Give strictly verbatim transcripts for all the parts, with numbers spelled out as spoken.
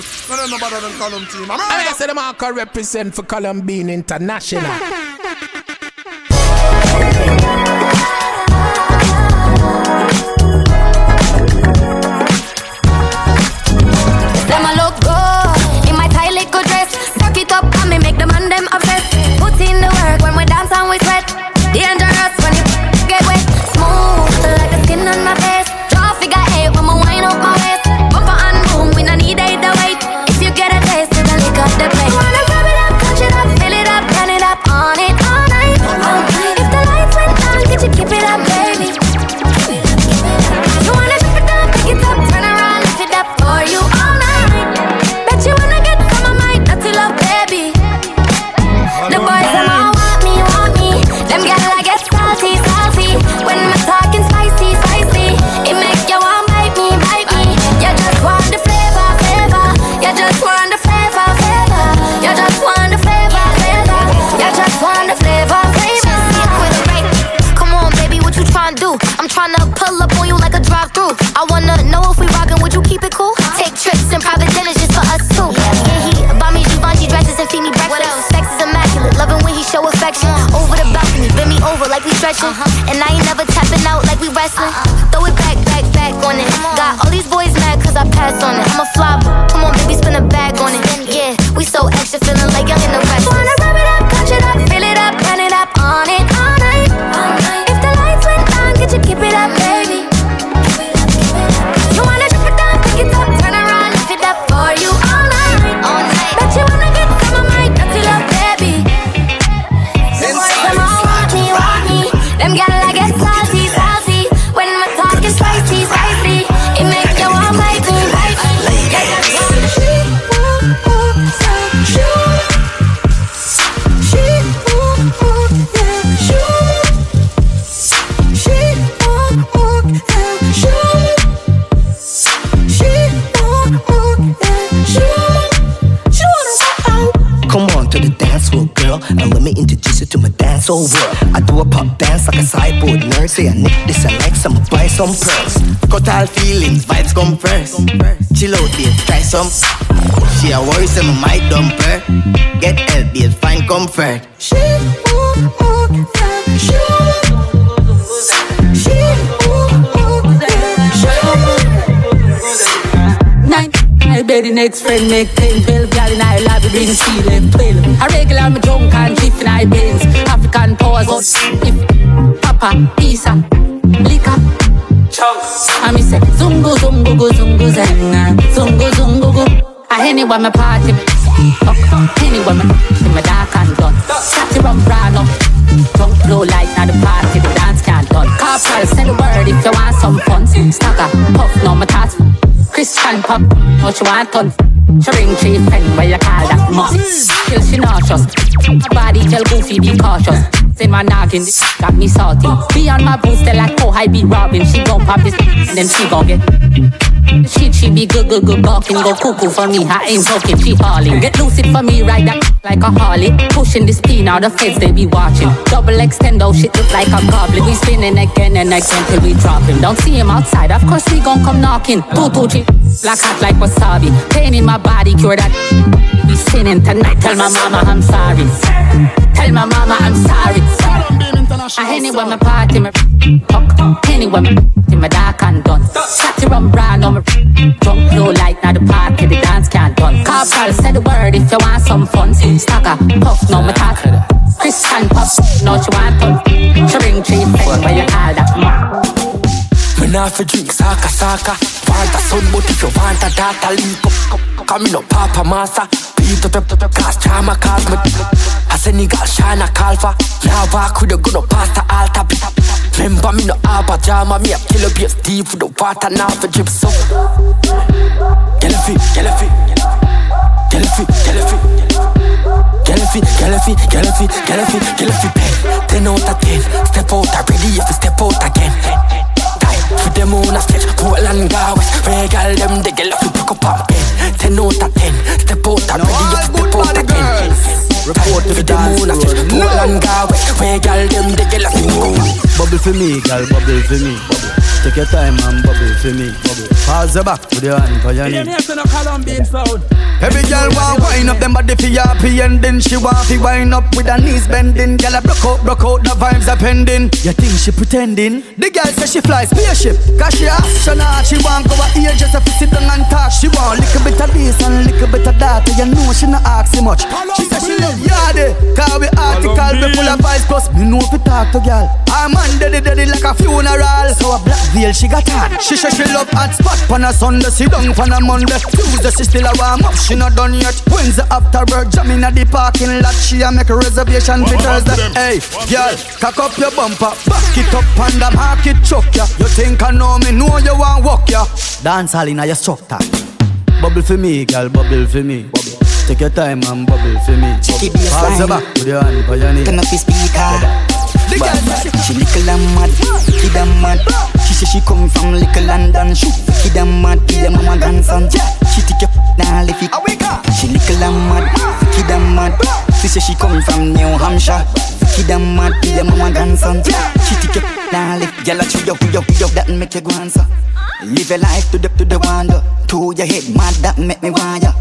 team. I don't know better than Calum team. I, I said them all can represent for Calum Beam International. Uh-huh. And I ain't never tapping out like we wrestling. Uh-uh. Throw it back, back, back on it. Got all these boys mad cause I pass on it. I'm a flop, come on baby, spin a bag on it. Yeah, we so extra, feeling like young and the rest. Wanna rub it up, touch it up, feel it up, turn it up, on it all night. All night. If the lights went down, could you keep it up, baby? You wanna drip it down, pick it up, turn around, lift it up for you all night. All night. Bet you wanna get some of my dirty love, baby. Them gal I get salty, salty. When my talk is spicy, spicy. It make you all like me, like me. Yeah, yeah. She won't walk, so sure. She won't walk, yeah, sure. She won't walk, yeah, sure. She won't walk, yeah, sure. She wanna walk out. Come on to the dance floor, girl, and let me introduce you to my dance floor world. I do a pop dance like a sideboard nerd. Say I need this and like, I'ma buy some pearls. Cut all feelings, vibes come first. Chill out babe, try some. She a worry say me might dump her. Get help babe, find comfort. She won't walk, yeah, sure. She won't walk, yeah, sure. Nine, I bet the next friend make ten, twelve. Girl in I lobby bring she left twelve. I regular me drunk and drift in I Benz. African powers up. Papa, pizza, liquor, chunks. I me say zungo zungo go zungo zenga, zungo zungo go. I anyone me party, fuck anyone me. In my dark and done, chatty rum brown up. Drunk low light now the party, the dance can't done. Corporal send a word if you want some fun. Stagger puff no my thoughts. Christian pop, what you want on? She ring three friend where you call that must. Till she nauseous, body tell goofy be cautious. Say my noggin, got me salty. Be on my boots, tell like, oh, I be robbing. She gon' pop this, and then she gon' get shit, she be good, good, good, gawking. Go cuckoo for me, I ain't joking, she hauling. Get lucid for me, ride that like a Harley. Pushing this pin out the fence, they be watching. Double extendo, shit look like a goblin. We spinning again and again till we drop him. Don't see him outside, of course we gon' come knocking. Tutuchi, black hot like wasabi. Pain in my body, cure that. We spinning tonight, tell my mama I'm sorry. Tell my mama I'm sorry. I anyone my party, my fuck. Anyone in my dark and done. Chatty rum brown on my drunk low light. Now the party, the dance can't done. Corporal said the word if you want some fun. Stagger puff, no my talk. Christian puff, no she want fun. She ring three friends where you call that man. When I for drink saka saka. Want a sun but if you want a data link up. Come in up papa massa. Beat up the cast drama cause me. As any girl shine a calva. Now walk with a gun up past the altar. Remember me no have a drama. Me a killer be a Steve with the water. Now for drip so Gelafy, Gelafy Gelafy, Gelafy Gelafy, Gelafy, Gelafy, Gelafy, Gelafy pay. Ten out of ten. Step out already if you step out again. For them on a sketch, Portland guys, regal them, they get love, pick up up again. Ten out of ten, step out and ready to step out again. Report for them on a sketch, Portland guys, regal them, they get love, pick up up. Bubble for me, girl, bubble for me, bubble. Take your time and bubble for me. Pass the back with your hand for your knee. Every girl want wind up them body for happy ending. She want to wind up with her knees bending. Girl I broke out, broke out, the vibes are pending. You think she pretending? The girl says she flies spaceship. Cause she action hard, she want go out here just to sit down and talk. She want little bit of this and little bit of that. You know she not ask so much. She says she love yardy. Cause we article, we full of vibes. Plus me know if we talk to girl. I'm on daddy daddy like a funeral. So a black veil she got on. She says she love hot spot. Pan a Sunday, she done pan a Monday. Tuesday she still a warm up. She not done yet. Wednesday after work, jam in at the parking lot. She a make a reservation for Thursday. Hey, girl, cock up your bumper, back it up and the market chuck ya. You think I know me? Know you want walk ya. Dance all in a your structure. Bubble for me, girl, bubble for me. Bubble. Take your time and bubble for me. Chicky be a fine. Turn up the speaker. She little and mad, kid and mad. She say she come from little London. She kid and mad, be a mama grandson. She take your now leave it. She little and mad, kid and mad. She say she come from New Hampshire. Kid and mad, be a mama grandson. She take your now leave. Girl, I chew you, you, you, that make you go answer. Live your life to the to the wonder. To your head, mad that make me wire.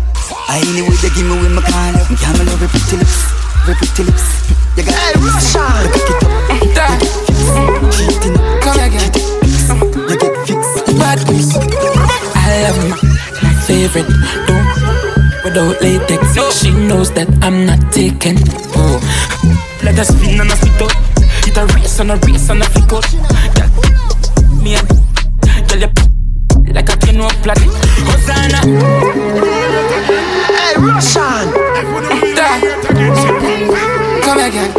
I anyway they give me with my kind of. Yeah, me love your pretty lips, your pretty lips. You got hey, Russia. You get fixed. You get fixed. Bad news. I love my, my favorite. Don't without latex. She knows that I'm not taken. Oh, let us spin and a spit up. Get a race and a race and a flick up. That me and girl you like a canoe planet. Hosanna. Hey, Russia. Come again.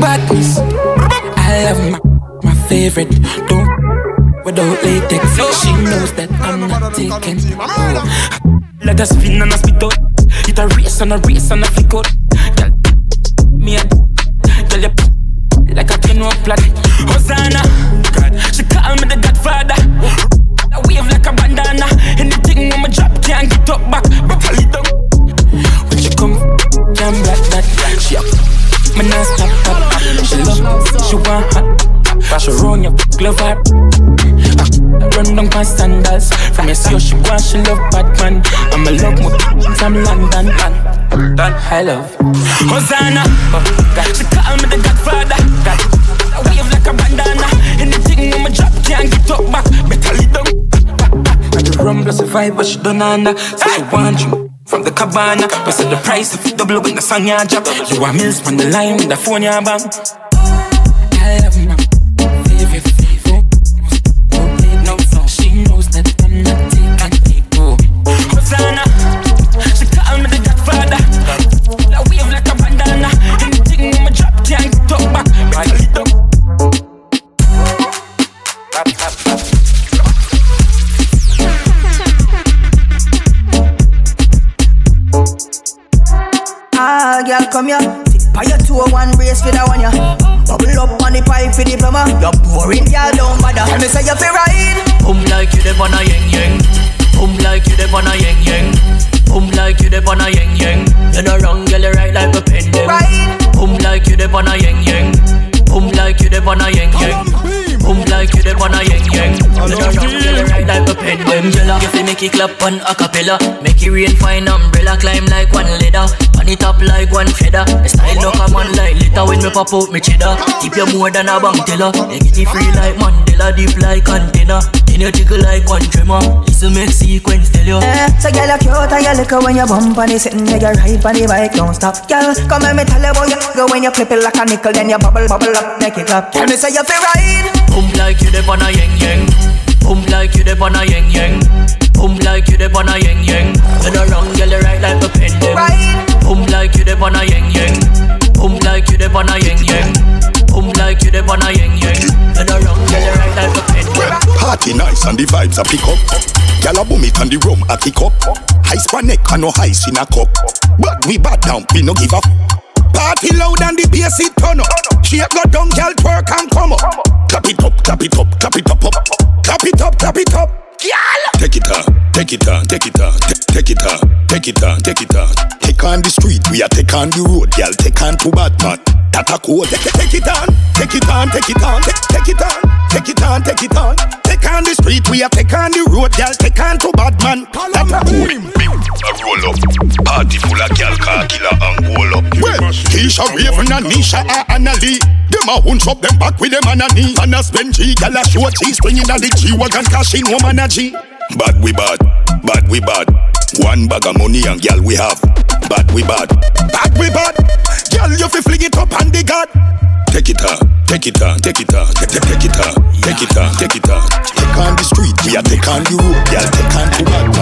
Badness. I love my, my favorite. Don't without latex. She knows that I'm not taken. Oh. Let us spin and a spit out. Hit a race and a race and a flick out. Girl, me and girl you like a canoe planet. Hosanna. She call me the Godfather. I wave like a bandana. Anything on my drop can't get up back. Broccoli down. When she come. I'm black, black, black, she up. My nice pop, pop, pop. She love, she want hot. She run your glove hard. Run down my sandals. From your show, she want, she love Batman. I'm a love more from London. I love Hosanna. She call me the Godfather. I wave like a bandana. Anything on my drop can't get up back. Better lead them. And the rum plus a vibe, but she don't under. So she want you from the cabana, but set the price if you double when the song ya drop. You want meals on the line with the phone ya bang. I love my favorite favorite. Don't need no flow. She knows that I'm not taking people. Hosanna, she call me the Godfather. I wave like a bandana. Anything on my drop can't talk back. I lead them. Ah, girl, come here. Tip on your toe, one race for that one, yeah. Bubble up on the pipe for the plumber. You're boring, girl, don't bother. Let me say you're fair ride. Boom like you, the banana yang yang. Boom like you, the banana yang yang. Boom like you, the banana yang yang. You're not wrong, girl, you're right like a pendulum. Right. Boom like you, the banana yang yang. Boom like you, the banana yang yang. Boom like you, the banana yang yang. You're not wrong, girl, you're right like a pendulum. You say make it clap on a cappella. Make it rain fine umbrella. Climb like one ladder. On the top like one feather. The style look a man like litter. When me pop out me cheddar. Keep you more than a bank teller. You get it free like Mandela. Deep like container. Then you jiggle like one tremor. Listen make sequence tell you. Eh, so girl you cute and you look when you bump on the sitting. Then you ride on the bike don't stop. Girl, come and me tell you about you go. When you flip it like a nickel. Then you bubble bubble up like a clap. Tell me say you feel right. Boom like you the banana yang yang. Boom like you the banana yang yang. Boom like you the banana yang yang. You're the wrong girl, you're right like a pendulum. Right. Boom like you the banana yang yang. Boom like you the banana yang yang. Boom like you the banana yang yang. And the wrong girl you right like a pen. Well, party nice and the vibes a pick up. Gyal a boom it and the rum a tick up. High span neck and no ice in a cup. But we bad down, we no give up. Party loud and the bass it turn up. Shake go down, gyal twerk and come up. Clap it up, clap it up, clap it up up. Clap it up, clap it up. Take it on, take it on, take it on, take it on, take it on, take it on. Take on the street, we are take on the road, y'all take on to Batman. Tata cool, take it on, take it on, take it on, take it on. Take it on, take it on. Take on the street, we are take on the road, y'all. Take on to bad man. Calum Beam. I roll up. Party full of gal, car killer and roll up. Well, Keisha Raven and Nisha are Annalie. Them a hunch up them back with them and a knee. And a spend G, gal a show cheese. Bring in a the G-Wagon, cash in woman a G. Bad we bad, bad we bad. One bag of money and gal we have. Bad we bad, bad we bad. Gal you fi fling it up and the god. Take it on, take it on, take it on, take take it on, take it on, take it on. Take on the street, we are take on the road, y'all take on the road.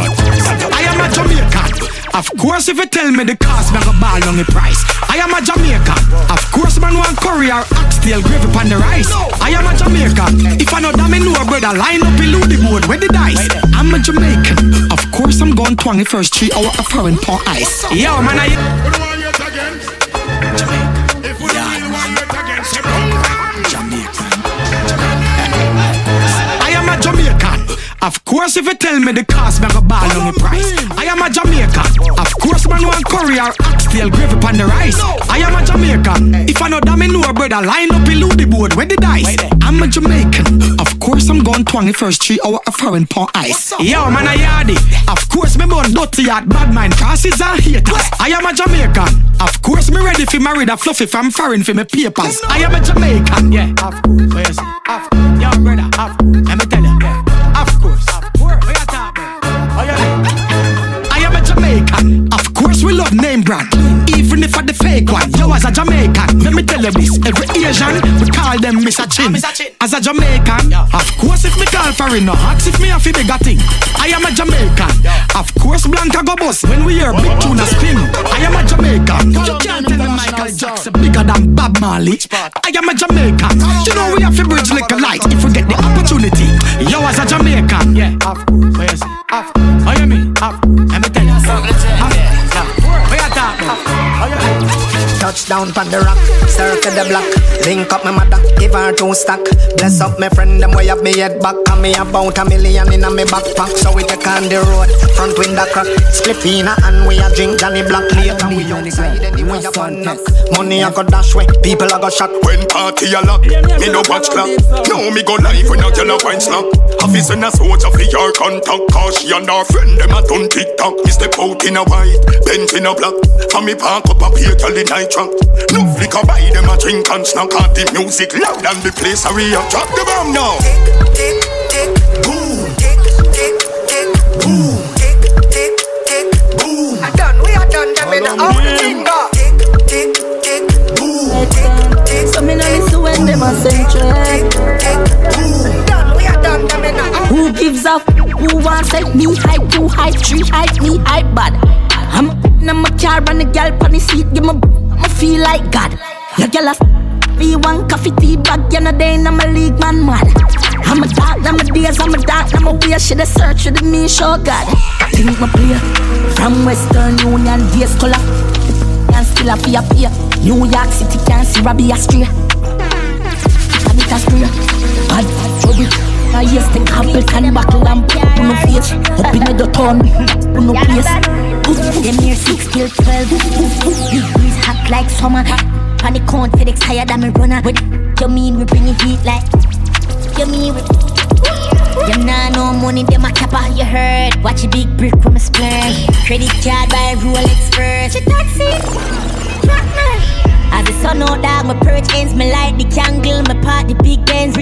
I am a Jamaican. Of course, if you tell me the cost, I go ball on the price. I am a Jamaican. Of course, man want curry or oxtail gravy upon the rice. I am a Jamaican. If I know that me know, brother, line up below the board with the dice. I'm a Jamaican. Of course, I'm going twenty-first three hour of foreign pour ice. Yo, man, I. What do I get again? Jamaica. If we yeah. Feel one get against him. Of course, if you tell me the cost, I go ball on the price. I am a Jamaican. Of course, man want curry or oxtail gravy upon the rice. I am a Jamaican. If I know that me know, brother, line up below the board with the dice. I'm a Jamaican. Of course, I'm going twenty-first three hour of foreign pour ice. Yo, man, I yardy. Of course, me born dirty at bad mind crosses and haters. I am a Jamaican. Of course, me ready for marry that fluffy from foreign for me papers. I am a Jamaican. Yeah, of course. Of course. Yo, brother, of course. Let me tell you. Yeah. Of course, of course. I am a Jamaican. Of course, we love name brand, even if I the fake one. Yo, as a Jamaican, let me tell you this: every Asian, we call them Mister Chin. As a Jamaican, of course, if me call for it, no hacks if me a fi bigger thing. I am a Jamaican. Of course, Blanca go bust when we hear big tuna spin. I am a Jamaican. You can't tell them Michael Jackson bigger than Bob Marley. I am a Jamaican. You know we have to bridge like a light if we get the opportunity. Yo, as a Jamaican, yeah. Of course, of course. Hear me? Of course. Let me tell you something. Touchdown pon the rock, circle the block. Link up my mother, give her two stack. Bless up my friend, them way up me head back. And me about a million in a me backpack. So we take on the road, front window crack. Spliffina and we a drink Johnny Black. Later we outside anyway up on knock. Money a go dash way, people a go shot. When party a lock, me no watch clock. No me go live when a yellow wine slap. Office in a soldier for your contact. Cause she and her friend, them a done TikTok. Me step out in a white, bench in a black. And me park up a beer till the night. No flicker by them a drink and snack. At the music loud and the place a real drop the bomb now. Tick, tick, tick, boom. Tick, tick, tick, boom. Tick, tick, tick, boom. I done, we are done them in all the finger. Tick, tick, tick, boom. Tick, tick, so me no miss when them a central. Tick, tick, boom. Done, we are done them in all. Who gives up? Who wants it? Me hype, you hype, three hype, me hype bad. I'm a I'm a car and a girl on the seat, give me. I feel like God. Your girl a be one coffee tea bag. You know they in my league, man, mad. I'm a dark, I'm a days, I'm a dark, I'm a weird. She the search with me, sure God. Think my player from Western Union, days color. And still a fear, fear. New York City can't see Robbie Astrea. I'm it Astrea. Bad, bad, trouble. I used to take apple, can buckle and put on my face. Up in the town, put no place. Them here six till twelve. Degrees hot like summer. On the count FedEx higher than me runner. What you mean we bring it heat like? You mean we? Them nah no money, them a cap all you heard. Watch a big brick from a splurge. Credit card by Rolex first. She taxi, not man. As the sun out dark, my perch ends. Me light the candle, my part the big dance.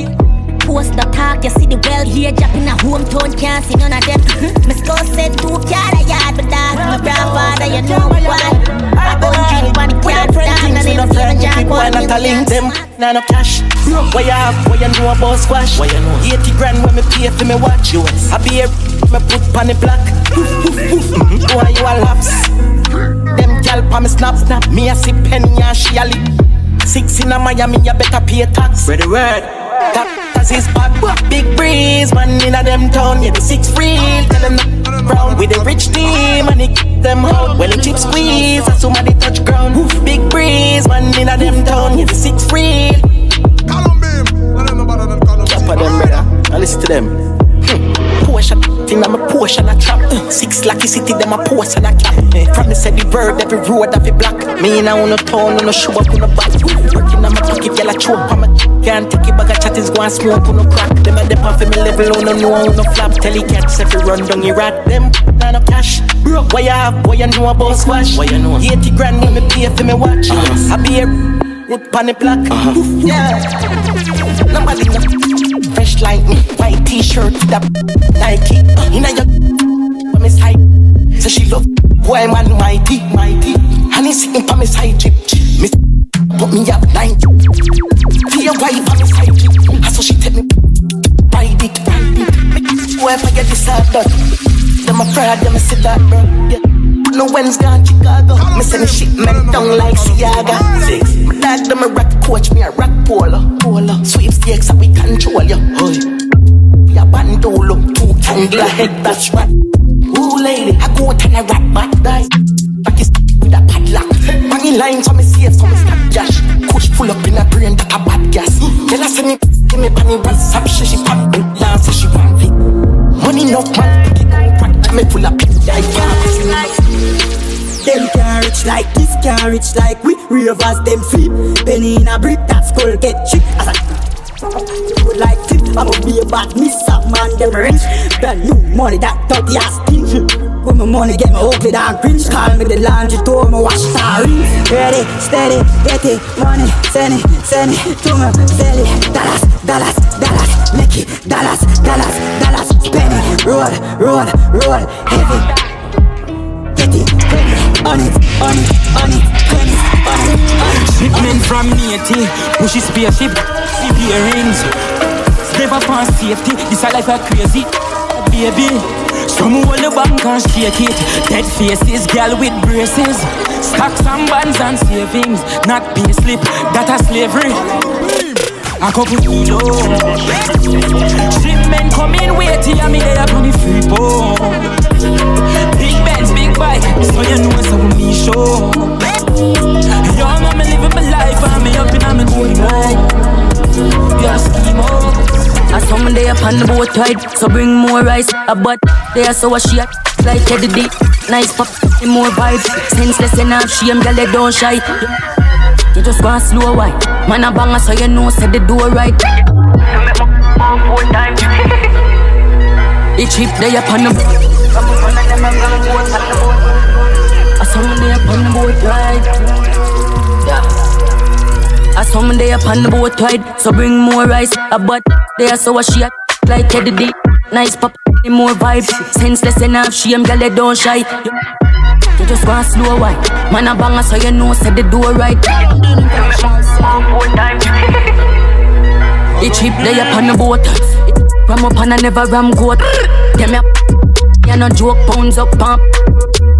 Post no talk, you see the well here. Jump in a hometown, can't see none of them. My skull said two car a yard, but that's my grandfather, you know why. I don't drink one car, none of them. Even Jack Paul, me don't them. Nah no cash. Why you have, why you know about squash? Why you know? eighty grand when me pay for me watch. I be a me put pan the black. Why you a laps? Them gal pa me snap, snap. Me a sip penny and she a lip. Six in a Miami, you better pay tax. Ready, red. Doctors is back, big breeze. Man in a them town, yeah, the six real. Tell them the brown with the rich team. And they keep them out, well the chips squeeze. As soon as they touch ground, big breeze. Man in a them town, yeah, the six real. Calum Beam, I don't know about them. Jump at them, brother, and listen to them. Poor shot. in I'm a Porsche and a trap. Uh, six lucky city, them a post and a cap. Uh, promise every word, every road, every block. Me and I on a town, on a shoe up on a back. Working on my pocket, yell a choke on my can't take it bag of chattings, go and smoke on a crack. Them a dip off in my level, on no know, on no flap. Tell he cats every run down your rat. Them and no cash. Bro, why you have, why you know about squash? Why you know? eighty grand when me pay for me watch. Uh-huh. I be a wood pan the block. Uh-huh. Oof, yeah. Nobody know. Fresh like me, white t-shirt, that Nike. Uh, you know your for me side. So she love boy man mighty, mighty. And he sitting for me side drip. Me put me up nine. Be a wife for me side drip. And so she take me ride it, ride it. Boy forget this hard done. Them afraid, them sit that bro. Yeah. No one's gone Chicago. Me send the shit man down like Siaga. Six. My dog them a rock coach, me a rock polo. Polo. Sweepstakes and we control ya. Hey. We a bandolo, two candle head, that's right. Ooh lady, I go out and I rock my guys. Back is with a padlock. Banging lines so me safe, so me stop cash. Kush full up in a brain that a bad gas. Then I send me, give me bunny runs up. She she pop it down, so she want it. Money no man, pick it up, crack. Me full up, I can't. Them can't reach like this, can't reach like we reverse them flip. Penny in a brick, that skull get trick. As I would like tip, I'ma be a bad miss up, man, them rich. Brand new money, that dirty ass thing. With my money, get me ugly down cringe. Call me the laundry door, my wash sorry. Ready, steady, get it, money, send it, send it to me, sell it. Dallas, Dallas, Dallas, make it, Dallas, Dallas, Dallas. Penny, roll, roll, roll, heavy. On it, on it, on it, on it, on it, on it. Shipment from Haiti, push his spaceship, C P rings. Never pass safety, this a life a crazy, baby. Some hold the bank and shake it. Dead faces, girl with braces. Stocks and bonds and savings, not pay slip, that a slavery. A couple kilo. Shipment come in, wait till I'm there up on the free boat. Big Benz, big bike, so you know it's on me show. Yo, I'm living my life, I'm up and I'm going home. You're a schemo. And someday upon the boat ride, so bring more rice. A butt there, so a shit like Teddy D. Nice pop, more vibes. Senseless enough, shame, girl, they don't shy. You just gonna slow wine. Man a banger, so you know, said the door right. It's cheap day upon the boat. I someday upon the boat ride. I someday upon the boat ride. So bring more rice. A butt there, so a shit like Teddy D. Nice pop, more vibes. Senseless enough, shame, girl, they don't shy. You just gonna slow wine. Man a banger, so you know, said the door right. It's cheap day upon the boat. Ram up and I never ram goat. Get me up, you no joke, pounds up, pump.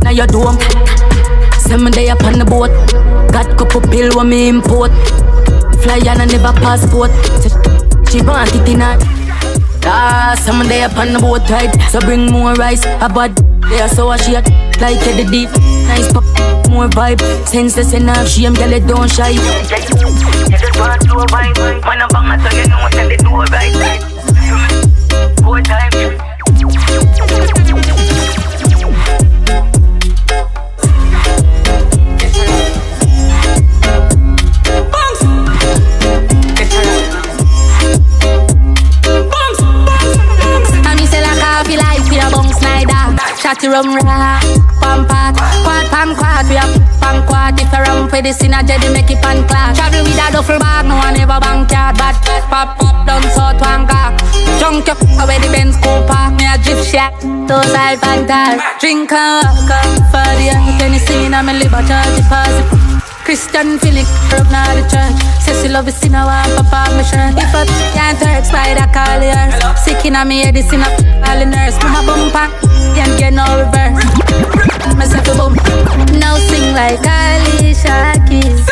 Now you do them. Seven day upon the boat. Got couple bill when me import. Fly and I never passport. She want it in her. Ah, seven day upon the boat right. So bring more rice, a bud. They are so a shit, like Teddy D. Nice pop, more vibe. Senseless enough, shame, girl, it don't shy. You just want to vibe. Man a banger, so you know what they do right. Four times. Mommy sell a coffee like we a bong Snyder. Shotty rum rah, pam pat, quad pam quad. We a pam quad if a rum for the synergy they make it pan clad. Travel with a duffel bag, no one ever bank yard bad. Pop pop down south Wanga. Junk up away the Benz go park. Me a drip shack, those I bang that. Drink and walk up for the Anthony scene. I'm a liberty deposit. Christian Philip from now the church. Says she love the sinner, want papa me shirt. If I can't text, why I call her? Sick in me head, the sinner, call the nurse. Me a bump and can't get no reverse. Me set the bump. Now sing like Alicia Keys.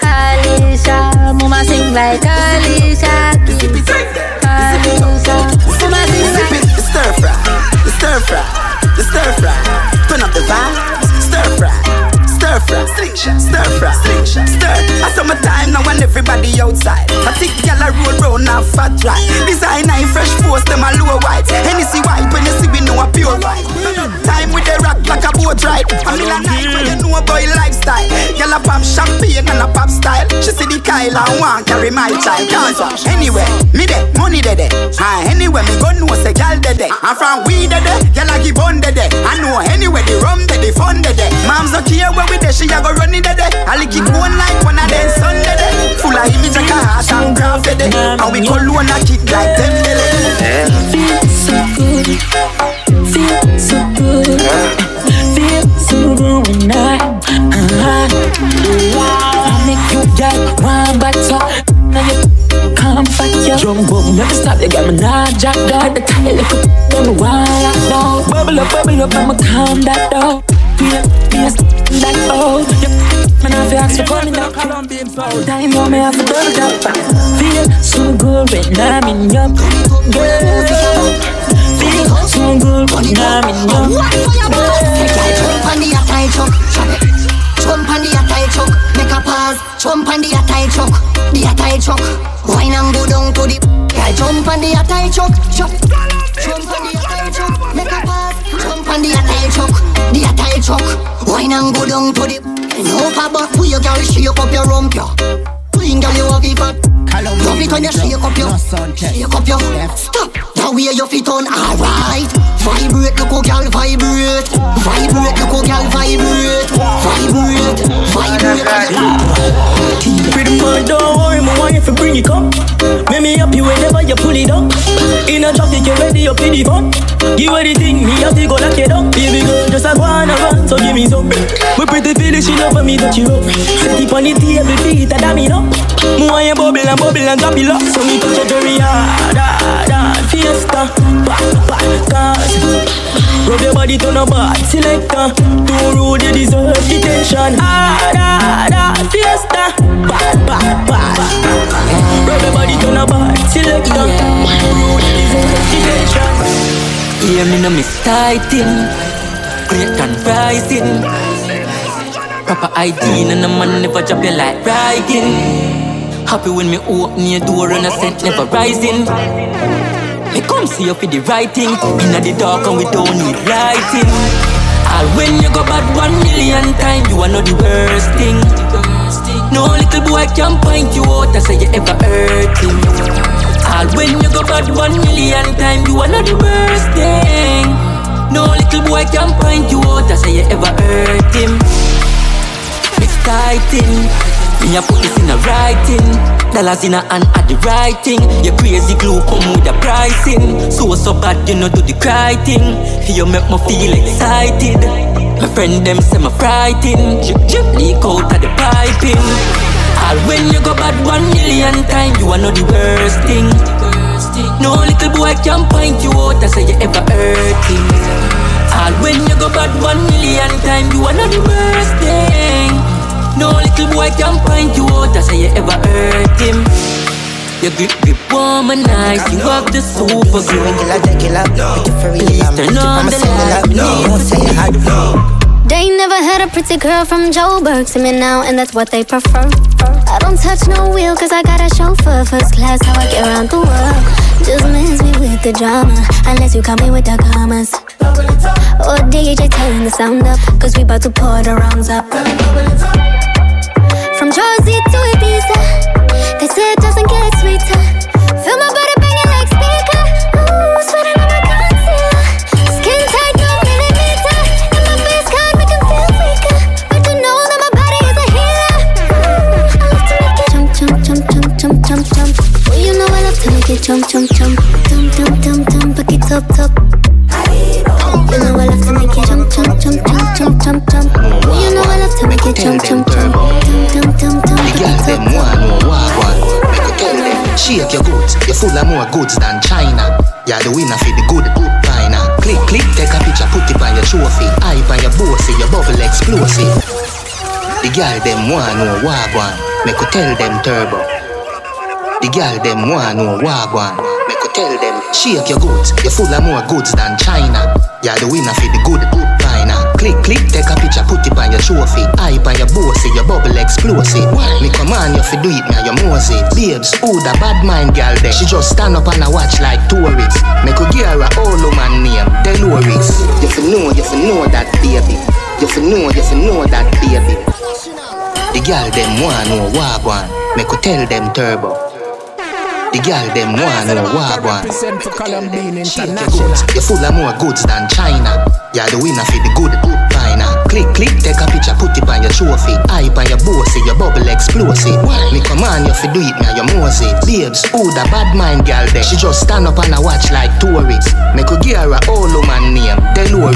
Alicia, mama sing like Alicia Keys. Stir fry, stir fry, stir fry. Turn up the vibes. Stir fry, stir fry, stir fry, stir. I saw my time now and everybody outside. I think y'all roll round and fat right. Design I fresh post them a low white. Hennessy white when you see we know style and want carry my child. Can't swap anywhere, me de, money de de. And anywhere me go know say gal de de. And from we de de, gal a give on de de. I know anywhere the rum de de, fun de de. Mom's not here where we de, she a go running de de. I lick it one like one of them son de de. Full of image like a heart and ground de de. And we call one a kick like them de de. Feel so good, feel so good, feel so good when I'm alive. I make you get one better, now you come for your jumbo. Never stop, they got me not jacked up. The time you look up, I'm a wild dog. Bubble up, bubble up, I'ma calm that dog. Feel, feel, that old. Man, I feel so funny now. Calum Beam Intl. Time for me, I feel double down. Feel so good when I'm in your girl. Feel so good when I'm in your girl. Jump on the high truck, jump on the high truck. Make a pass, jump on the high truck, the high truck. Wine and go down to the guy. Jump on the high truck, jump on the high truck. Make a pass, jump on the high truck. The attire truck, wine and go down to the and hope about who you carry, shake up your rump, yo. Clean girl, you walk it up. Love it when you shake up your, shake up your. Stop, that way your feet on, alright. Vibrate, look how girl vibrate. Vibrate, look how girl vibrate. Vibrate, vibrate. Pretty man, don't worry, my wife will bring it up. Make me happy whenever you pull it up. In a traffic, you ready up to the bump. Give her the thing, me have to go like it up. Baby girl, just a one of us, so give me some. We pretty feeling, she love me, don't you love? Set it on the table, feet a damn it up. Move your bubble and bubble and drop it up. So me touch it very hard, hard, hard. Fiesta, back, back, cars. Rub your body to no bad selector. Too rude, you deserve detention. Hard, hard, hard. Fiesta, back, back, back. Rub your body to no bad selector. Rude, you deserve detention. Yeah, me no miss tightin, great and rising. Proper I D, and a man never drop you like riding. Happy when me open your door and a scent never rising. Me come see you for the writing, inna the dark and we don't need lighting. All when you go bad one million times, you are not the worst thing. No little boy can point you out and say you ever hurting. All when you go bad one million times, you are not the worst thing. No little boy can point you out and say you ever hurt him. It's tightin, me a put this in a writing. Dollars in a hand at the writing. Your crazy glue come with the pricing. So so bad you know do the cry thing. You make me feel excited. My friend them say me frightened. Drip drip leak out of the piping. All when you go bad one million times, you are not the worst thing. No little boy can point you out and say you ever hurting. All when you go bad one million times, you are not the worst thing. No little boy can point you out and say you ever hurting. Your grip grip womanize, you have the super glue. Please turn on the light, don't say you had no. They never had a pretty girl from Joburg to me now, and that's what they prefer. I don't touch no wheel, cause I got a chauffeur. First class, how I get around the world. Just miss me with the drama, unless you call me with the commas. Oh, D J, turn the sound up, cause we about to pour the rounds up. From Jersey to Ibiza, they say it doesn't get sweeter. Feel my body banging like speaker. Ooh, sweating on my concealer. Skin tight, no millimeter. And my face card make them feel weaker. But you know that my body is a healer. Ooh, I love to make it jump, jump, jump, jump, jump, jump, jump. Well, you know I love to make it jump, jump, jump. Dum, dum, dum, dum, back it up, up. You know I love to make it jump, jump, jump, jump, jump, jump, jump. Well, you know I love to make it jump, jump, jump, dum, dum, dum, back it up, up. Shake your goods, you're full of more goods than China. You're the winner for the good good diner. Click, click, take a picture, put it by your trophy. Eye by your bossy, your bubble explosive. The girl them want no wagwan, make you tell them turbo. The girl them want no wagwan, make you tell them. Shake your goods, you're full of more goods than China. You're the winner for the good good diner. Click, click, take a picture, put it by your trophy. Eye by your bossy, your bubble explosive. Why? Me command you fi do it, me your mosey. Babes, who the bad mind girl there? She just stand up and a watch like tourists. Me could give her a old woman name, Delores. You fi know, you fi know that baby. You fi know, you fi know that baby. The girl them want no wagwan. Make you tell them turbo. The girl them want no wagwan. Shake your goods, you full of more goods than China. You're the winner for the good final. Click, click, take a picture, put it on your trophy. Eye by your bossy, your bubble explosive. Me command you fi do it now, your mosey. Babes, who the bad mind girl there? She just stand up and I watch like tourists. Make you give her a old woman name, Delores.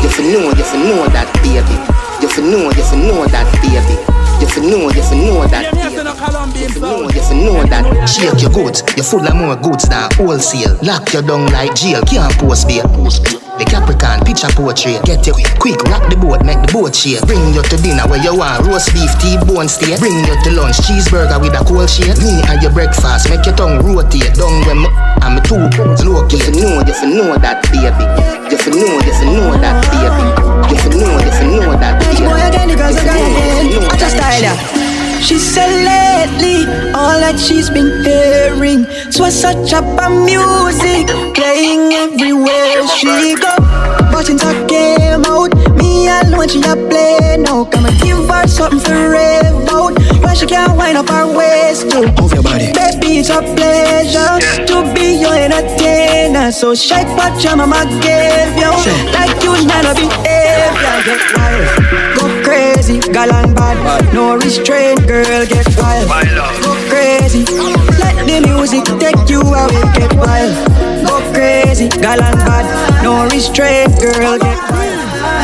You fi know, you fi know that baby. You fi know, you fi know that baby. You fi know, you fi know that baby. You fi know, you fi know that. Shake your goods, you full of more goods than wholesale. Lock you down like jail, can't post bail. The Capricorn picture portrait. Get you quick, rock the boat, make the boat shake. Bring you to dinner where you want, roast beef, T-bone steak. Bring you to lunch, cheeseburger with a cold shake. Me and your breakfast, make your tongue rotate. Down when I'm two pounds low. You fi know, you fi know that baby. You fi know, you fi know that baby. You fi know, you fi know that baby. Boy again, the girls again. I just died. She said lately, all that she's been hearing was such a bad music playing everywhere she go. But since I came out, me alone she a play now. Come and give her something to rave about. Why she can't wind up her waist too. Move your body. Baby, it's a pleasure to be your entertainer. So shake what your mama gave you, like you not a behavior. Get wild, go crazy, gal and bad. No restraint, girl, get wild. Go crazy, let the music take you away. Get wild, go crazy, gal and bad. No restraint, girl, get wild.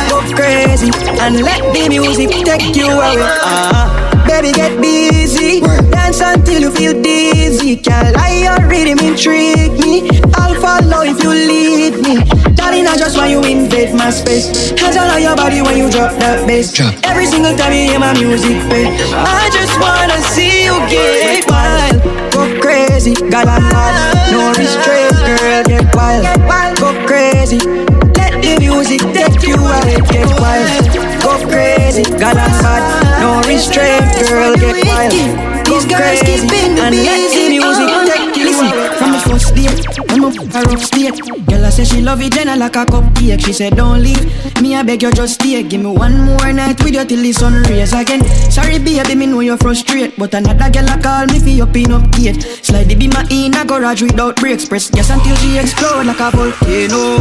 Go crazy, and let the music take you away. uh-huh. Baby, get busy, dance until you feel dizzy. Can't lie, your rhythm intrigue me. I'll follow if you lead me. Darling, I just want you invade my space. Hands all on your body when you drop that bass. Drop. Every single time you hear my music play, I just wanna see you get wild. Go crazy, got my heart. No restraint, girl, get wild. Go crazy, let the music take you away. Get wild, go crazy, got my heart. No restraint, girl, get wild. These girls keep being the busy. Oh, listen, from the first date, I'm up for rough state. Girl, I say she love it, Jenna like a cupcake. She said don't leave, me I beg you just stay. Give me one more night with you till the sun rays again. Sorry baby, me know you're frustrated, but another girl I call me for your pin-up date. Slide the beamer in a garage without brakes. Press yes until she explode like a volcano.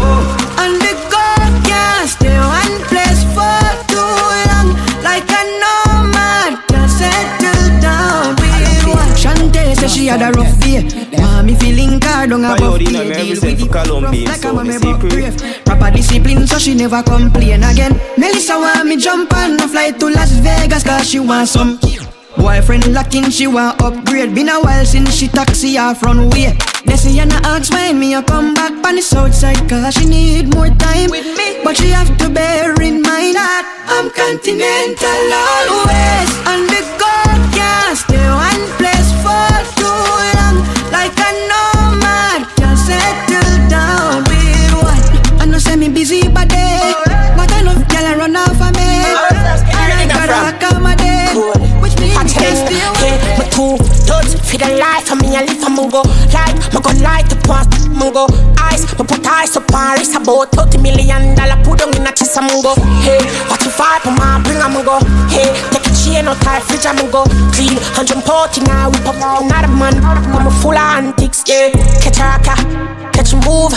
And the girl can't stay one place for too long. Like a nomad can't settle down. Shante said she had a rough day. Mommy feeling card on her birthday. Deal with it rough like a mommy broke grave. Proper discipline so she never complain again. Melissa want me jump on a flight to Las Vegas, cause she want some boyfriend lacking, she want upgrade. Been a while since she taxi her front way. They say you not ask when me a come back on the south side, cause she need more time with me. But she have to bear in mind that I'm continental always. And the girl can't stay one place for too long. Like a nomad can't settle down with one. I know say me busy by day, but I know girl I run off of me. I gotta accommodate. I tell you, yeah, my two dudes for the life of me. I live for Mungo. Like, I'm gonna light the past Mungo. Eyes, my put eyes up Paris. About thirty million dollars put down in a chest of Mungo. Hey, what if I put my bring a Mungo? Hey, take a chain or tie fridge a Mungo. Clean, one forty now, we pop out another man. I'm a full of antics, yeah. Catch a rocker, catch a move.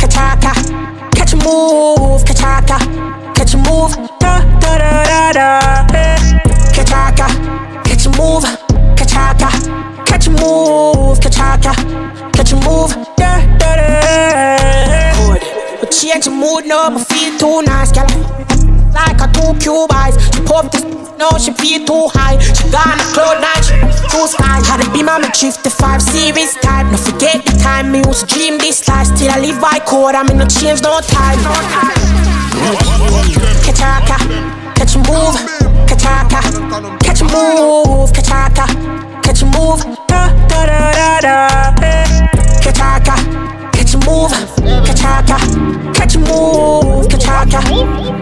Catch a rocker, catch a move. Catch a rocker, catch a move. Da da da da da. Catch a rocker, catch a move, catch a rocker, catch a move, catch a rocker, catch a move. Da da da. Good, but change the mood now. Me feel too nice, girl. Like a two cube eyes. She pop this now, she feel too high. She got a cloud nine, she too sky. Had a beam on me, drift the five series type. No forget the time me used to dream this life. Still I live by code. I mean no change, no time. Catch a rocker, catch a move. Kachaka, catch a move, kachaka, catch a move, da da da da da. Kachaka, catch a move, kachaka, catch a move, kachaka,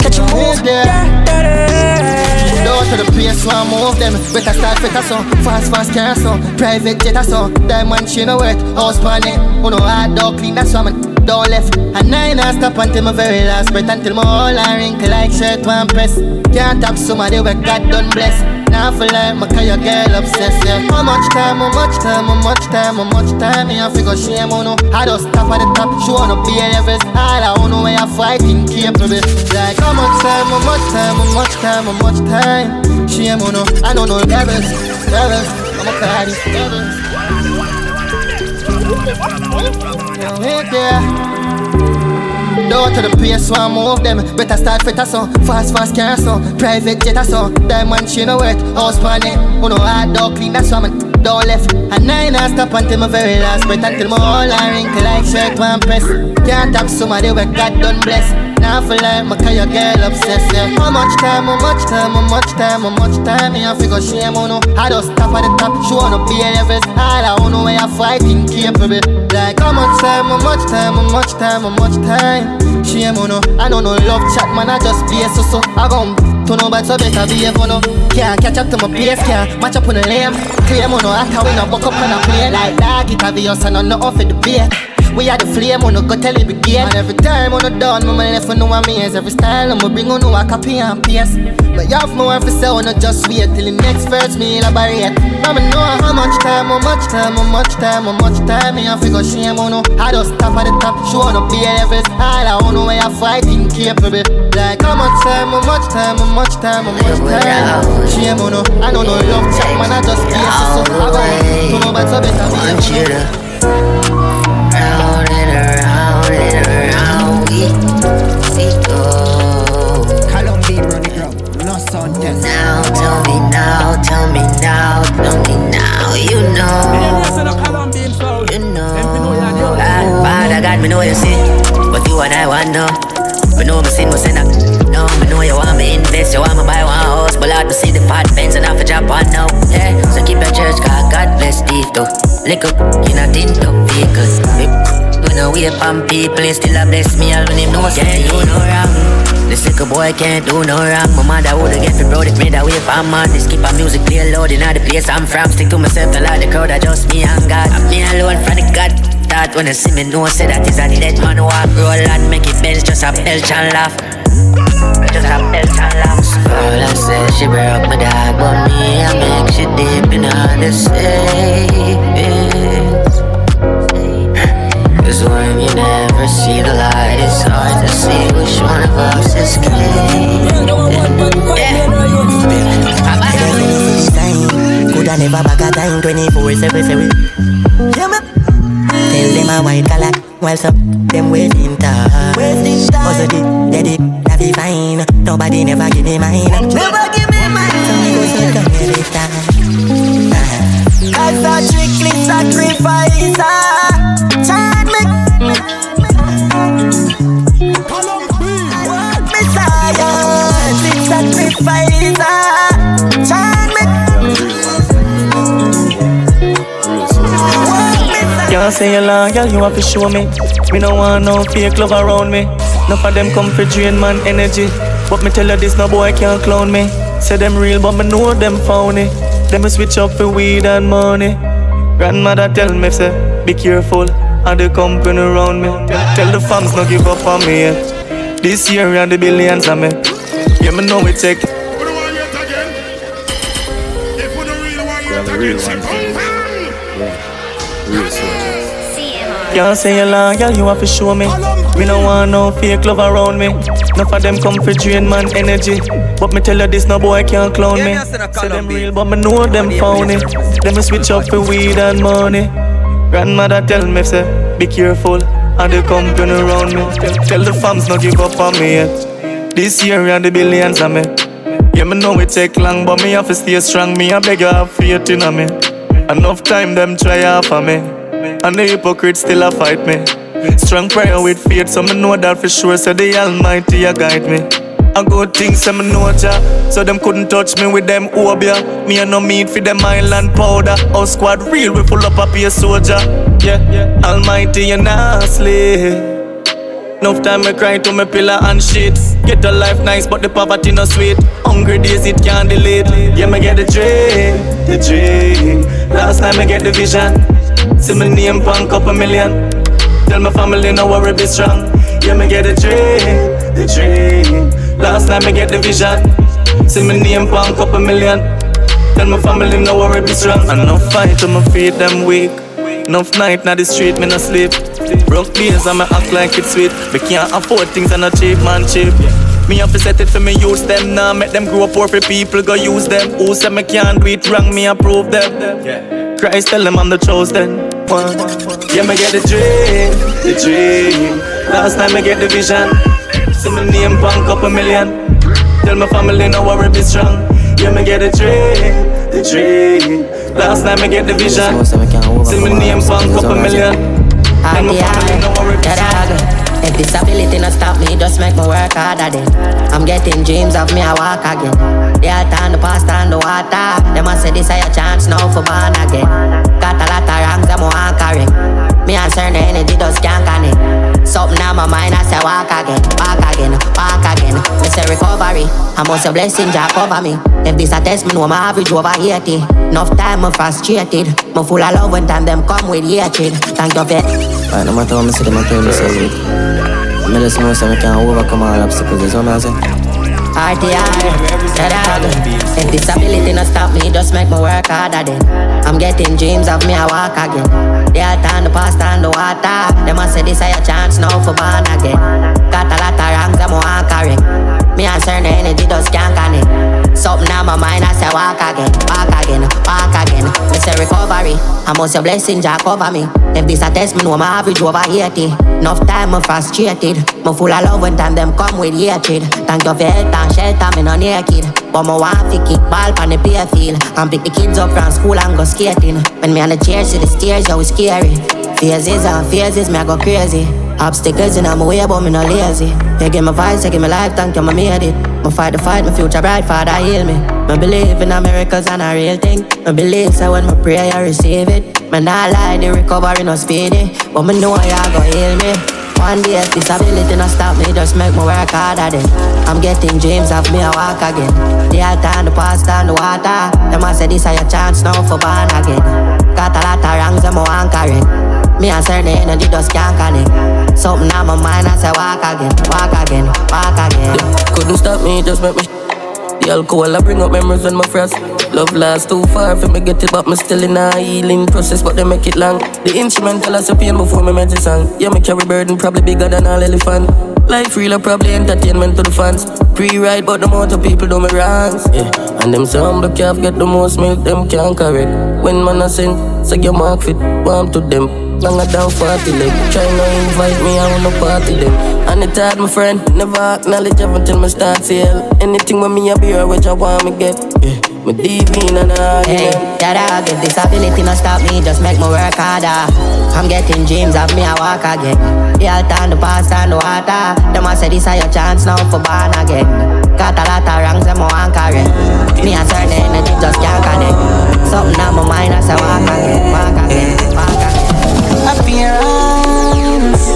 catch a move, da da da. Door to the place where I move them. Better start better song, fast fast car song, private jet a song, diamond chain a wet, house money. You know hard dog clean that's why man. Don't left and I not stop until my very last breath. Until my whole I wrinkle like shirt one press. Can't tap somebody where God done bless. now for like my kind of girl obsessed, yeah. How much time, how much time, how much time, how much time me I figure shame on no. I just stop at the top, show on no be levels. All I don't know where I fighting keep to be. Like how much time, how much time, how much time, how much time shame on no. I don't know levels, levels. I'm a cardi, levels. Hey there. Door to the place so I move them. Better start fit a song. Fast, fast car song. Private jet a song. Diamond chain a wet. House money. You know I dog clean that swam and door left. And I not stop until my very last breath. Until my all I wrinkle like shirt one press. Can't tap somebody where God done bless. Now for life my kind of girl obsessed, yeah. How much time, how much time, how much time, how much time me I figure shame on no. I just stop at the top, show no be levels. All I don't know where I fighting capable. Like how much time, how much time, how much time, how much time shame on no. I don't know love chat man, I just be a so so. I gon' to know but so better be a no. Can't catch up to my pace, can't match up on the lame. Claim on no act, I will not buck up and I play. Like that it obvious and I'm not off at the beat. We are the flame, on the go tell it begin. And every time on the down, my left on no amaze. Every style, I'ma bring on no a copy and paste. But you have more for sale, no just wait till the next verse me elaborate. I'ma know how much time, how much time, how much time, how much time me I figure shame on no. I just stop at the top, show no be levels. All I don't know where I fighting capable. Like how much time, how much time, how much time, how much time shame on no. I don't know love chat man, I just be a so so. I don't know but so better be a Calum Beam Intl, no sound test. Now tell me now, tell me now, tell me now, you know. You know, God, Father God, me know you see, but you and I want no. Me know me sin, me sin up. No, me know you want me invest, you want me buy one house, but Lord me see the pot bends and I for job one now. Yeah, so keep your church, God, God bless thee though. Lick up, you not into vehicles. When I wait on people, still I bless me. All when him know can't do no wrong. This little boy can't do no wrong. My mother woulda get me brought it made a way for man. This keep a music play loud in all the place I'm from. Stick to myself and all the crowd, I just me and God. I'm me alone from the God. That when I see me know, say that is a dead man who I roll and make it bench. Just a belch and laugh. Just a belch and laugh. Girl, I said she broke my dog, but me I make she deep in all the savings. Cause when you never see the light, it's hard to see which one of us is king. Yeah. Coulda never back a time twenty-four seven. Tell them a white collar, while some them wasting time. Also the daddy, that be fine. Nobody never give me mine. Never give me mine. Some people come every time. That's a strictly sacrifice. Can't say a lie, girl, you have to show me. Me no want no fake love around me. Nuff of them come for drain man energy. But me tell you this, no boy can't clown me. Say them real, but me know them phony. Them switch up for weed and money. Grandmother tell me, say, be careful of the company around me. Tell the fams no give up on me, yeah. This year we are the billions of me. Yeah, me know it take. Real one, yeah. Real soldier. Can't say a lie, girl, you have to show me. Me no want no fake love around me. Nuff of them come for drain man energy. But me tell you this, no boy can't clown me. Say them real, but me know them phony. Them switch up for weed and money. Grandmother tell me, say, be careful of the company around me. Tell the fams not give up on me yet. This year we are the billions of me. Yeah, me know it take long, but me have to stay strong. Me a beggar have faith in me. Enough time them try half of me, and the hypocrites still a fight me. Strong prayer with faith, so me know that for sure. So the Almighty a guide me. A good thing say me know ya, so them couldn't touch me with them obia. Me a no need for them island powder. Our squad real, we full up a pay soldier. Yeah, yeah, Almighty you not sleep. Enough time me cry to me pillar and shit. Get a life nice but the poverty no sweet. Hungry days it can't delete. Yeah me get the dream, the dream. Last time I get the vision. See me name punk up a million. Tell my family no worry be strong. Yeah me get the dream, the dream. Last time I get the vision. See me name punk up a million. Tell my family now I be strong. And no fight on my feet, them weak. Enough night na the street, me no sleep. Broke days and me act like it's sweet. Me can't afford things and a cheap man cheap. Me have to set it for me use them now. Nah, make them grow up poor for people, go use them. Who said me can't do it wrong, me approve them. Christ tell them I'm the chosen one. Yeah, me get the dream, the dream. Last time I get the vision. See me name bank up a million. Tell my family now I be strong. Yeah, me get the dream, the dream. Last time I get the vision. See me name bank up a million. Tell my family now I be strong. If disability not stop me, just make me work harder then. I'm getting dreams of me, I walk again. They are turn the past and the water. They must say this is your chance now for born again. Got a lot of wrongs, I'm walk correct. Me answering the energy, just can't connect. Something on my mind, I say walk again, walk again, walk again. Me say recovery, I must say blessing, Jah cover me. If this a test, me know my average over eighty. Enough time, I'm frustrated. I'm full of love when time them come with hatred. Thank you for it. Alright, no matter what I say, I'm not doing this as it. I'm not just more so I can overcome all obstacles, is what I'm saying. R T R, if disability not stop me, just make me work harder then. I'm getting dreams of me, I walk again. They are turn the past and the water. They must say this is your chance now for born again. Got a lot of wrongs, I'm walk correct. Me answering the energy, just can't connect. Something on my mind, I say walk again, walk again, walk again. Me say recovery, I must say blessing, Jah cover me. If this a test, me know my average over eighty. Enough time, I'm frustrated. I'm full of love when time them come with hatred. Thank you for help and shelter, me no naked. But me want to kick ball on the play field and pick the kids up from school and go skating. When me on the chair, see the stairs, yo, it's scary. Phases and phases, me I go crazy. Obstacles in my way, but me no lazy. They give me voice, they give me life, thank you, me made it. Me fight the fight, my future bright, Father heal me. Me believe in miracles and a real thing. Me believe so when me pray, I receive it. Man, I lie, the recovery no speedy. But me know y'all gon' heal me. One day, if disability no stop me, just make me work harder then. I'm getting dreams of me, I walk again. They are turn the past and the water. Them a say this is your chance now for born again. Got a lot of wrongs, I'm anchoring. Me answer the energy, just can't connect. Something on my mind, I say walk again, walk again, walk again. Couldn't stop me, just make me sh. The alcohol I bring up memories when my friends. Love lasts too far for me get it, but me still in a healing process, but they make it long. The instrumental has a pain before me make the song. Yeah, me carry burden probably bigger than all elephant. Life real, probably entertainment to the fans. Pre-ride, but the amount of people do me wrongs. Yeah, and them say humble calf get the most milk, them can't correct. When man a sin, say your mark fit, warm to them. Longer than forty leg, try no invite me, I wanna party them. And it hard, my friend, never acknowledge up until me start sale. Anything with me, I be right which I want me get. Yeah. My D V and all. Hey, dada, if disability not stop me, just make me work harder. I'm getting dreams of me, I walk again. They all turn the past and the water. Them a say this is your chance now for born again. Got a lot of wrongs, I'm anchoring. Me a certain energy, just can't connect. Something on my mind, I say walk again, walk again, walk again. Appearance,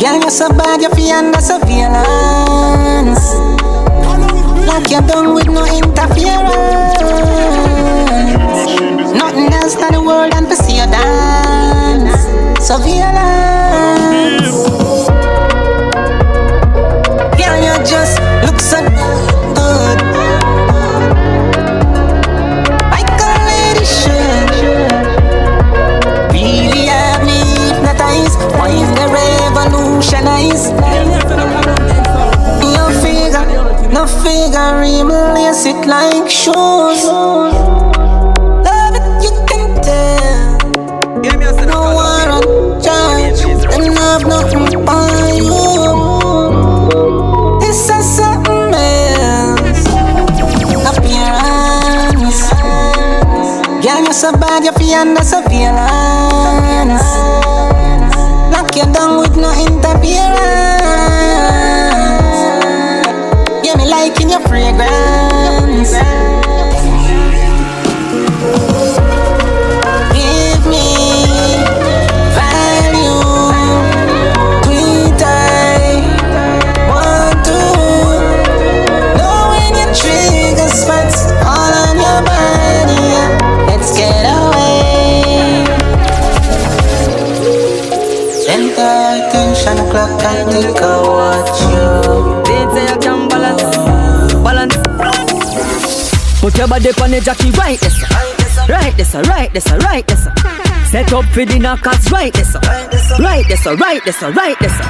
girl, you're so bad, you're under surveillance. Like you're done with no interference. Nothing else in the world than to see you dance. Surveillance. Girl, you just look so good. Like a lady should. Really have me hypnotized. Why is the revolutionized? No figure, replace it like shoes. Love it, you can tell. No one on charge, and I've nothing by you. This is something else. Appearance, girl, you're so bad, you're beyond the surveillance. Lock you down with no interference. In your fragrance, give me value. Tweet I want to know when your trigger spots all on your body. Let's get away. Center attention, clock, I think. Put your body on the jockey right this right, right this right this right this set up for the knockouts right this right this right this right this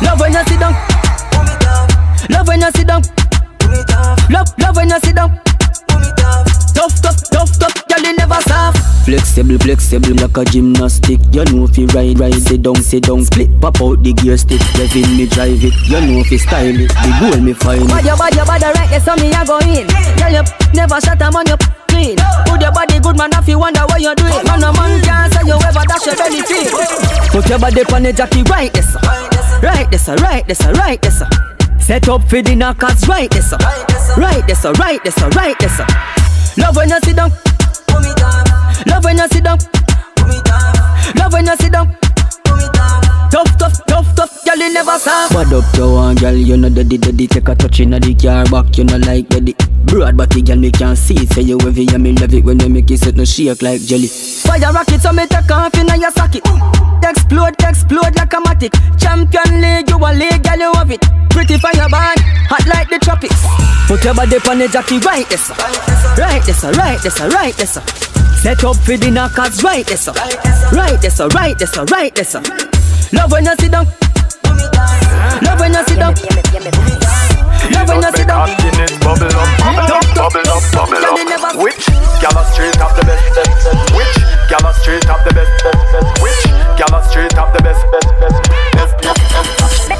love when you sit down, love when you sit down, love love when you sit down. Tough, tough, tough, tough, girl, you never soft. Flexible, flexible, like a gymnastic. You know if you ride, ride, sit down, sit down. Split, pop out the gear stick. Revin me drive it, you know if you style it. The goal me find it. Body, body, body, right there, so me I go in. Girl, you never shut a man, you clean. Put your body good, man, if you wonder what you doing. Man, a man can't say you ever dash your belly feet. Put your body on the jockey right there, sir. Right there, sir, right there, sir, right there, sir. Set up for the knockouts right there, sir. Right there, sir, right there, sir, right there, sir. Love when you sit down, love when you sit down, love when you sit down. Tough, tough, tough, tough, girl, you never soft. Bad up your one, girl, you know daddy, daddy. Take a touch inna the car back, you know like daddy. Broad body, girl, me can't see it. Say you heavy, I me love it when you make it set no shake like jelly. Fire rocket, so me take off inna your socket. Explode, explode like a matic. Champion league, you a league, girl, you have it. Pretty fire band, hot like the tropics. Put your body on the jockey right this up. Right this up, right this up, right this up. Set up for the knockouts right this up. Right this up, right this up, right this up. Love when you sit down, love when you sit down, love when you sit down. Bubble up, bubble up, bubble up. Which gal a straight up the best? Which gal a straight up the best? Which gal a straight up the best?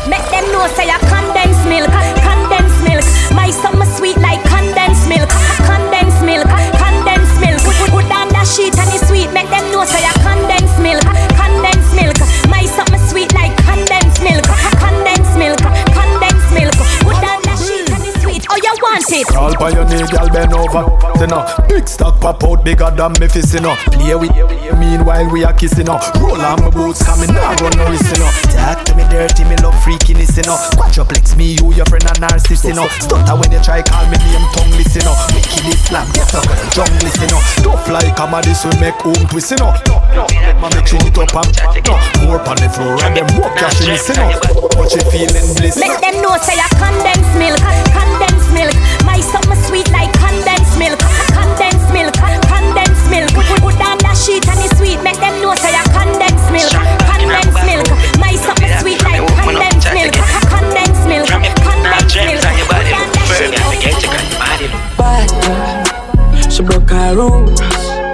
Make them know say a condensed milk, condensed milk. My summer sweet like condensed milk, condensed milk, condensed milk. Put down that sheet and it's sweet. Make them know say a condensed milk, condensed milk. My summer sweet like condensed milk, condensed milk, condensed milk. Put down that sheet and it's sweet. Oh, you want it? Call by your knee, girl, bend over. You know, big stock pop out bigger than me fist. You know, play with meanwhile we are kissing. You know, roll on my boots, coming now, run no risk. You know, talk to me dirty, me love freakiness. You know, quadruplex me, you, your friend a narcissist. You know, stutter when you try call me name, tongue listen. You know, wicked Islam, get up on the jungle. You know, don't fly, come on, this will make home twist. You know, no, no, mama make you up and no, more on the floor and them walk your shins. You know, what you feeling bliss? Make them know say I condensed milk, condensed milk. My summer sweet like condensed milk, condensed milk, condensed milk. Put down that sheet and it's sweet. Make them know say a condensed milk, condensed milk. My summer sweet like condensed milk, condensed milk, condensed milk. Put down that sheet and it's sweet. Bad girl, she broke her rules.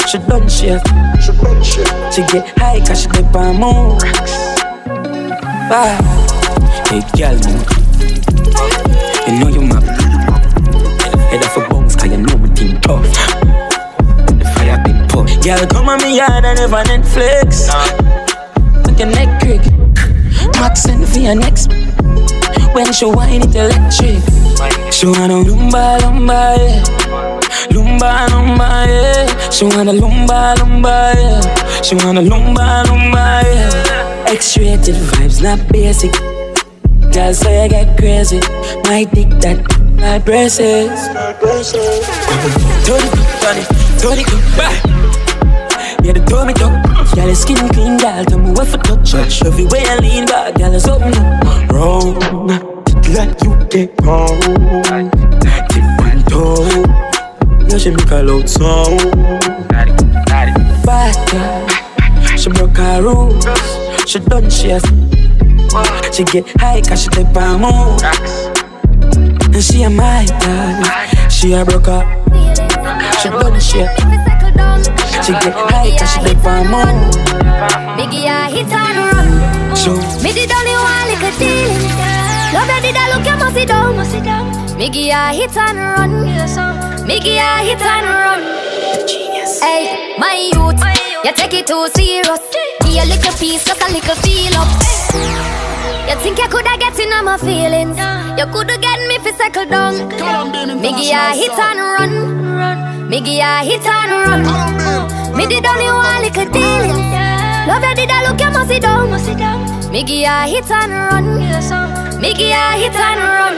She done shit. She get high 'cause she dip her moon. Bad, hey girl, you know you my head off a bones 'cause you know me team tough. The fire been put. Girl, come on me yard and never Netflix. Make your neck crick. Max send for your next. When she whine it electric. She wanna lumba lumba, yeah. Lumba lumba, yeah. She wanna lumba lumba, yeah. She wanna lumba lumba, yeah. X-rated vibes, not basic. Girl, so you get crazy. My dick that. My braces, do it, do it, do it, back. Yeah, the do me do. Girl, skin clean, girl, tell me what for touch. Every way I lean back, girl, it's open up. Wrong, like you get home. Different tone. Yeah, she make a loud song. Bad girl, she broke her rules. She done shit. She get high 'cause she take her mood. And she a my dad, she a broke up. She done shit. She get high 'cause she live for more. Biggie a hit and run. Me did only one little deal. Love that did I look at Mossy down. Biggie a hit and run. Biggie a hit and run. Hey, my youth, you take it too serious. Be a little piece, just a little feel up. You think you coulda get in on my feelings? You coulda get me fi settle down. Me give ya hit and run. Me give ya hit and run. Me did only one little dealing. Love you did I look you must sit down. Me give ya hit and run. Me give ya hit and run.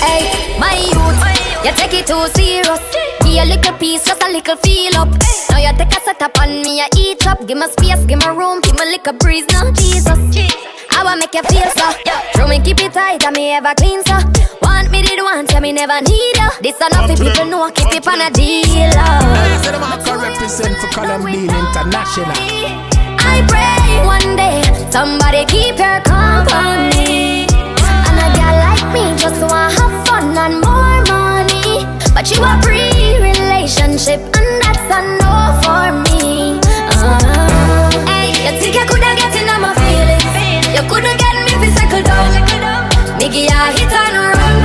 Hey, my youth, you take it too serious. Give a little piece, just a little feel up. Now you take a set up on me, you eat up. Give me space, give me room, give me little breeze now, Jesus. I wanna make you feel so. Throw me keep it tight and me ever clean so. One want me did one, tell me never need you. This enough if people know I keep it on a deal. I can represent for Calum Beam International. I pray one day somebody keep your company. And a girl like me just wanna have fun and more money, but you a free relationship and that's a no for me. uh-huh. Hey, you think you coulda get in on my feelings? You coulda get me physical down. Me give ya hit and run,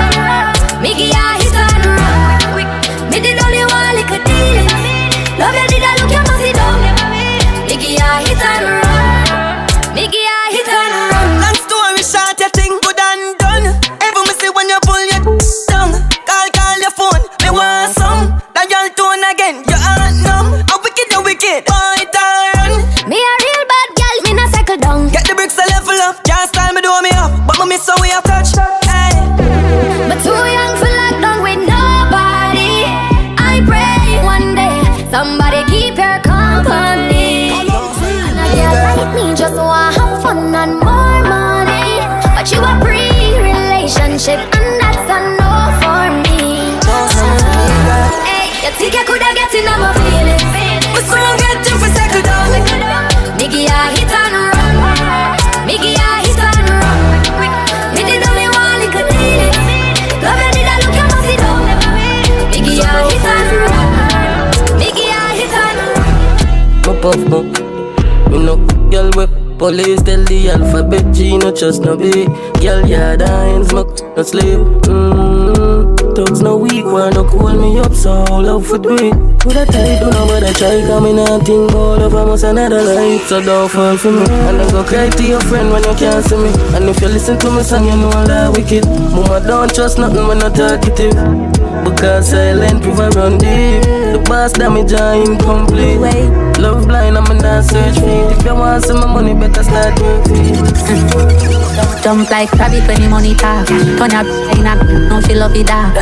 me give ya hit and run. Me did only one little deal. Love you did I look your pussy down. Me give ya hit and run, me give ya hit and run. Long story short, you think good and done. Every me see when you pull your tongue. Call, call your phone, me want some. That y'all tone again, you are numb. How wicked, you wicked, point and run. Me a real bad girl, me na cycle down. Get the bricks a level up, can't style me do me up. But me miss so we have touch. Somebody keep your company. And a girl like me just wanna have fun and more money, but you a pre-relationship and that's a no for me. Hey, you think you coulda get in on my feelings? But so I get you for second down. Me give ya hit and run, me give ya hit and run. Me did only one little deal. Love you did I look your pussy down. Me give ya hit and run. Puff book, me no girl whip. Police tell the alphabet G no trust no big. Girl yard and smoke, no sleep. Mmm, talks no weak. Why no call me up so love for doing? Would I tell you no what I try? Come in and think all of almost another life. So don't fall for me. And I go cry to your friend when you can't see me. And if you listen to me song, you know I lie wicked. Mama don't trust nothing when I talkative, because silent prove I run deep. The past damage are incomplete. Love blind, I'm in that search for. If you want some money, better start with me. mm. Jump like rabbit when the money talk. Turn up, I knock, no she love it dark.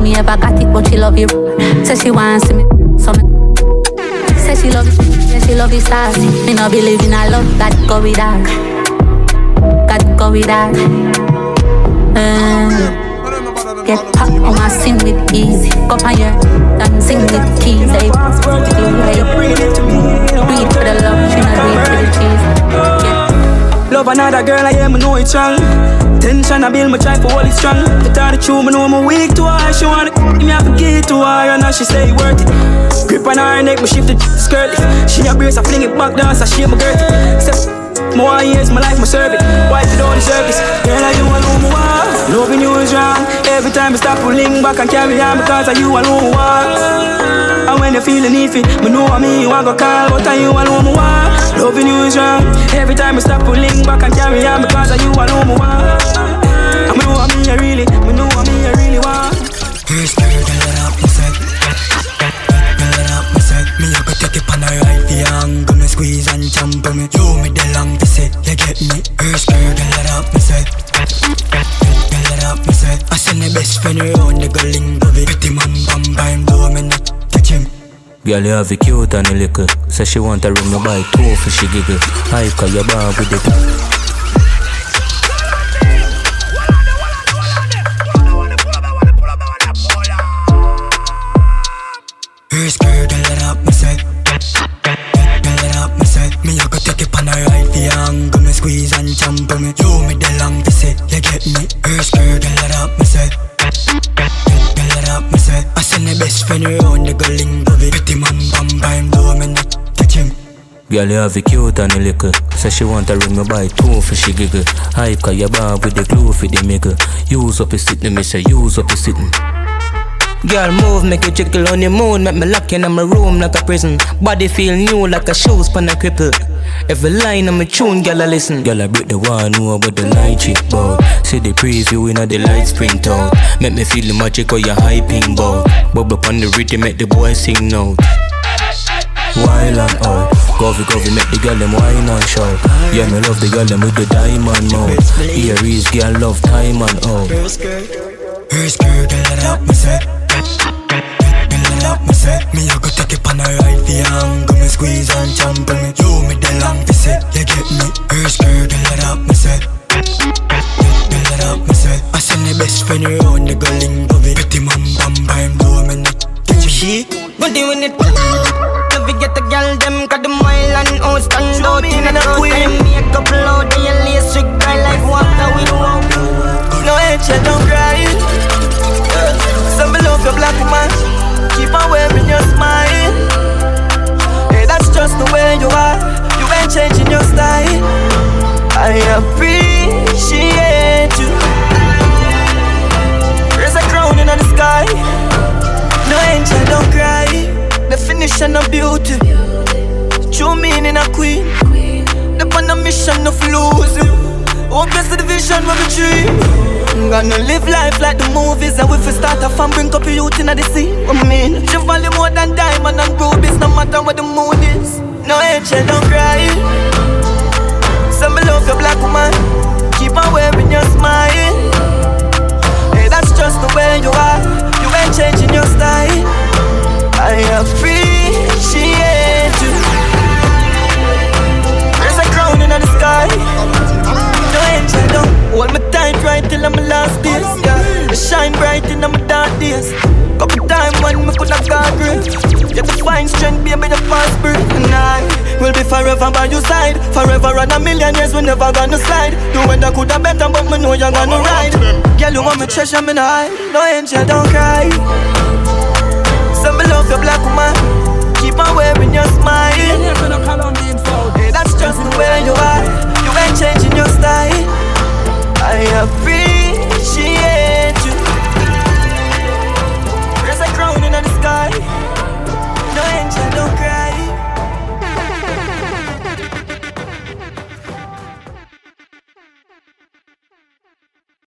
Me ever got it, but she love it. Say she wants me, so me say she love it, say she love it stars. Me no believe in a love that go with dark. That go with dark. mm. Get pop on my sing with ease. Go on your and sing with keys. I breathe for the love, she not breathe for the cheese. Yeah. Love another girl, I am, I know it's all. Tension I build, my try for all it's strong. To tell the truth, I know I'm weak to her. She wanna give me a key to her, and now she say it worth it. Grip on her neck, my shift the skirt. She a brace, I fling it back down, so she my girl. More years, my life, my service. Wife, you don't deserve this. Girl, I do alone, my wife. Loving you is wrong. Every time I stop, I link back and carry on because of you alone, walk. And when you feel the need for me, know I mean you want to call, but I you alone, walk. Loving you is wrong. Every time I stop, I link back and carry on because of you alone, walk. And me know I mean you really, me know I mean you really want. First girl, girl, it up, me said. Girl, it up, me said. Me I go take it on the right for your hand. Gonna squeeze and jump on me. You me the long to say, you get me. First girl, girl, it up, me said. I send the best friend around the girling of it. Pretty man, bam, bam, boom, and catch him. Girl, you have a cute and a liquor. Say she want a ring to buy two for she giggle. I call your bar with it. First girl, girl, let up, me say. Girl, let up, me say. Me, I go take it on the right for your angle. Me squeeze and jump on me. You me the long to say, you get me. First girl, girl, let up, me say. Girl, let up, me say. I send the best friend around the girling of it. Pretty man, bam, bam, boom, and catch him. Girl, you have a cute and a liquor. Say she want a ring, me buy two for she giggle. I call your bar with the glue for the maker. Use up a sitting, me say, use up a sitting. Girl, move, make you trickle on the moon. Make me lock in my room like a prison. Body feel new like a shoes pan a cripple. Every line on my tune, girl, I listen. Girl, I break the one who about the night chick bout. See the preview in a the lights print out. Make me feel the magic of your hyping bout. Bubble up on the rhythm, make the boy sing now. Wild and out, govy govy make the girl them whine and shout. Yeah, me love the girl them with the diamond mouth. Earrings, girl, love time and out. First girl, girl, let up, me say. Me say, me I go take it on the right for your hand. Go me squeeze and jump on me. You me the long to say, you get me. First girl, girl, let up, me say. Girl, that up me sweat. I send the best friend around the girl in it. Petty mum bam bam do me nut. Catch she, but they win it. Love you get the girl them got the mile and house stand out in and out. Time make up loud and your lace trick dry like water with one. No edge, you don't cry. Some below your black man, keep on wearing your smile. Hey, that's just the way you are. You ain't changing your style. I appreciate you. There's a crown in the sky. No angel, don't cry. Definition of beauty. True meaning a queen. The on a mission of losing. Hope you see the vision of a dream. Gonna live life like the movies. And if we start off and bring up youth in the sea, I mean, she value more than diamond and rubies. No matter what the mood is. No angel, don't cry. Some love your black woman, keep on wearing your smile. Hey, that's just the way you are. You ain't changing your style. I appreciate you. There's a crown in the sky. No angel, don't hold me tight right till I'm last days. Yeah, I shine bright in my dark days. Couple time when me could have got real. You define strength, baby, the fast breath. And I will be forever by your side. Forever and a million years, we never gonna slide. The weather could have better, but me know you're gonna ride. Girl, you want me treasure, me nah hide. No angel, don't cry. Some love your black woman, keep on wearing